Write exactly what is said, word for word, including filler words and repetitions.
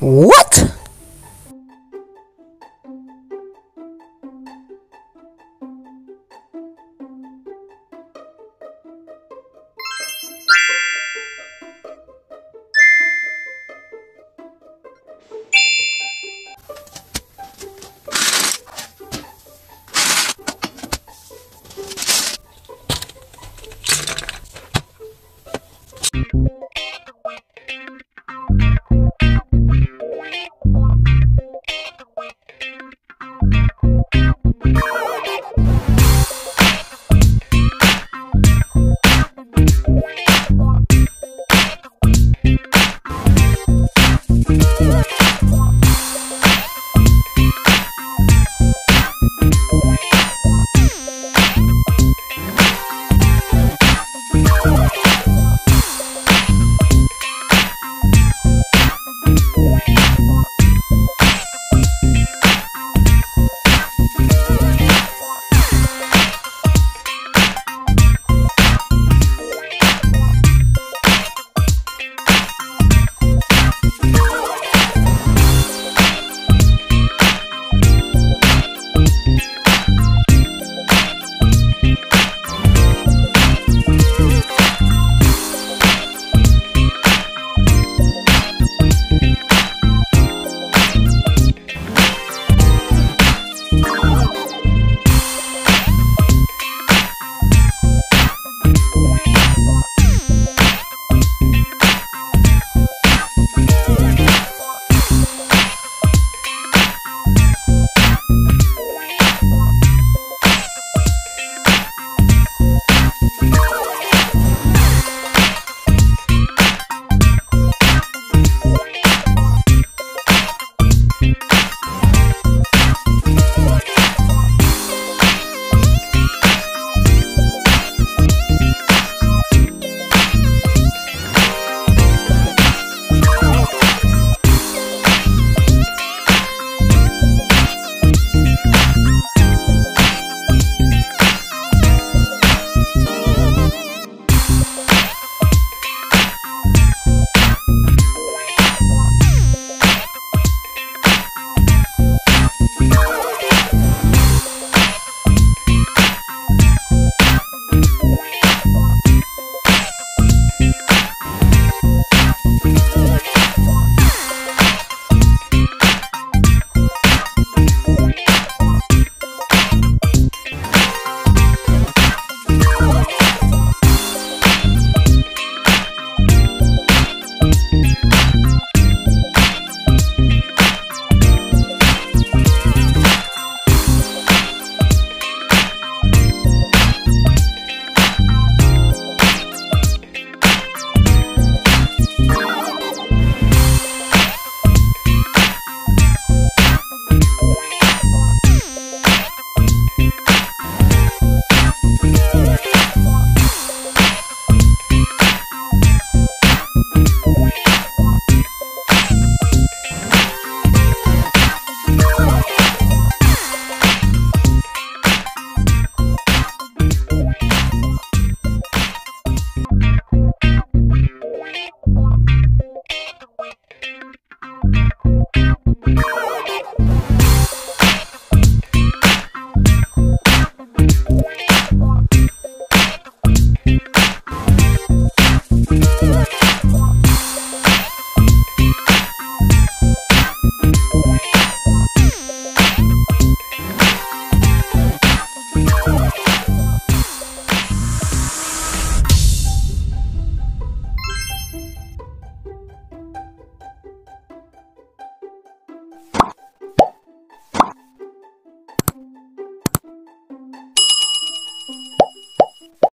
What?